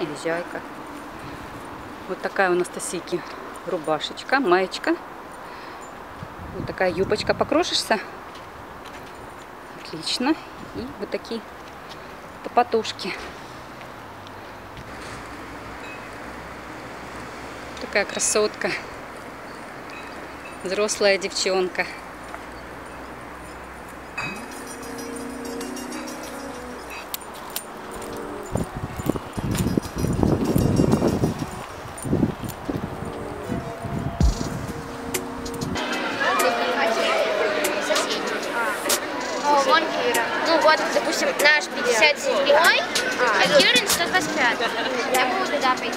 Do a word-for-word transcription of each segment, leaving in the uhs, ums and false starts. и хозяйка. Вот такая у Настасики рубашечка, маечка. Вот такая юбочка. Покрошишься? Отлично. И вот такие топотушки. Такая красотка. Взрослая девчонка. Ну вот, допустим, наш пятьдесят седьмой, а Кирин сто двадцать пять. Я могу туда пойти.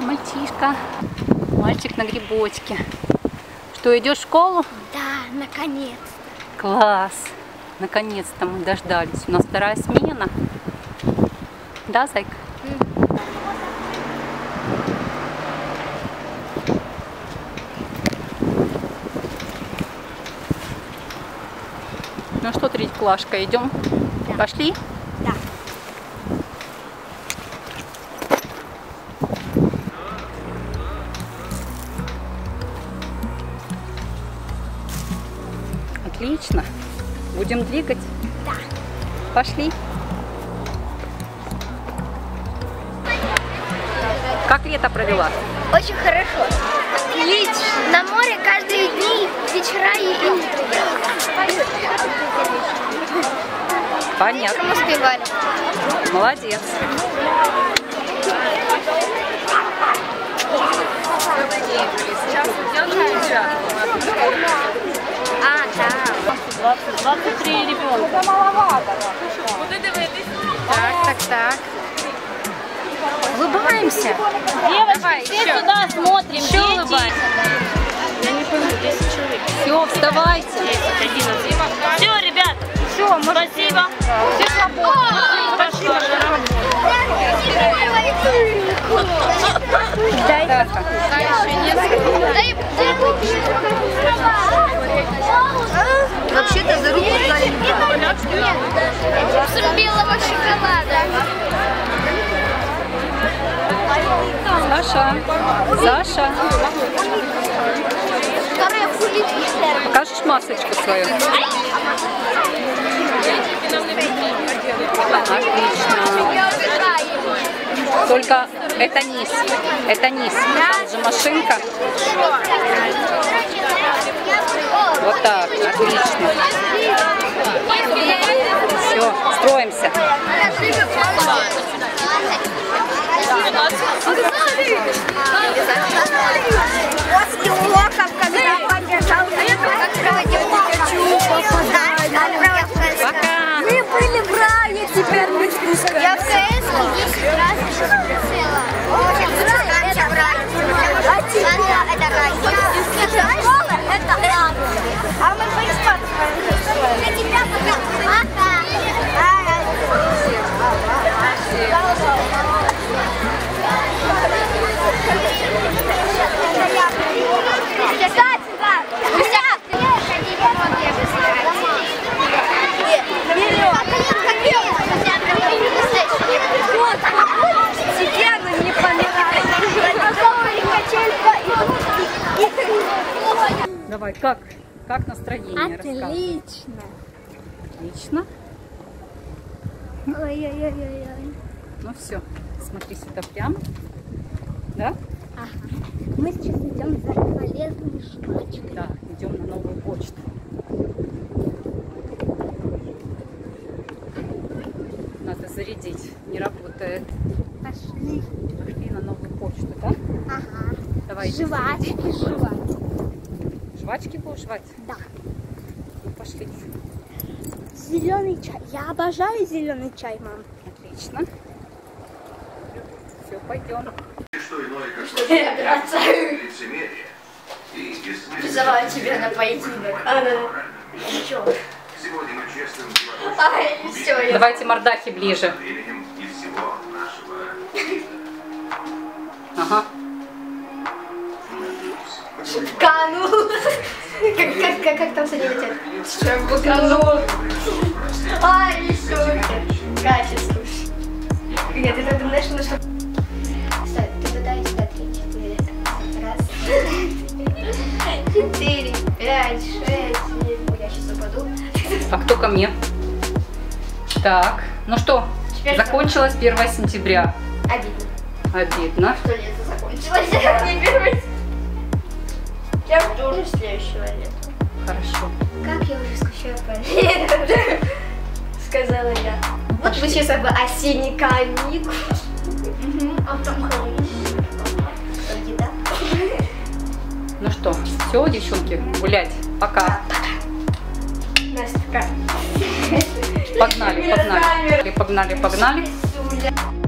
Мальчишка, мальчик на грибочке. Что, идешь в школу? Да, наконец. Класс, наконец-то мы дождались. У нас вторая смена. Да, зайка? Mm. Ну что, треть клашка, идем? Да. Пошли? Да. Отлично. Будем двигать? Да. Пошли. Как лето провела? Очень хорошо. Лечь на море каждые дни, вечера и утро. Понятно. Мы успевали. Молодец. А, да. двадцать, двадцать три ребенка. Это маловато. Вот это вы. Так, так, так. Улыбаемся. Девочки, давай, все еще. Сюда смотрим. Еще улыбаемся. Я не пойму, десять человек. Все, вставайте. десять, одиннадцать. Все, ребят. Все, спасибо. Все свободны. Спасибо. Дай. Да, вообще-то за руку взяли. Нет, белого шоколада. Саша, Саша. Покажешь масочку свою? Отлично. Только это низ. Это низ. Там же машинка. Вот так. Отлично. Все, строимся. После уроков, когда побежал, пока. Мы были в рае, теперь мы вкусно. Я в КС десять раз прицела. Это рай. А тебе? Это рай. Это рай. Это рай. А мы поиспаткали. Для тебя пока. Давай, как? Как настроение? Отлично. Отлично. Ой-ой-ой-ой. Ну все, смотри сюда прямо. Да? Ага. Мы сейчас идем за полезными шпачками. Да, идем на новую почту. Надо зарядить, не работает. Пошли. Пошли на новую почту. точно, да? Ага. Давай. Жвачки, жвачки. Жвачки будешь жевать? Да. Ну, пошли. Зеленый чай. Я обожаю зеленый чай, мам. Отлично. Все, пойдем. Что я бросаю? Призываю тебя на поединок. А, ну, еще. Ай, все, я... Давайте мордахи ближе. Ага. Канул. Как, как, как, как там с ними летят? Шамбуканул. Ай, еще. Качество. Нет, ты думаешь, ну что... Стой, ты подай сюда три, четыре. Раз. Четыре, пять, шесть. Я сейчас упаду. А кто ко мне? Так, ну что, теперь закончилось первое сентября. Обидно. Обидно. Что лето закончилось, а не первое. Я жду уже следующего лета. Хорошо. Как я уже скучаю по лету, сказала я. Вот вы сейчас как бы осенний каникул. А потом холодильник. Да? Ну что, все, девчонки, гулять. Пока. Настя, пока. Погнали, погнали. Погнали, погнали.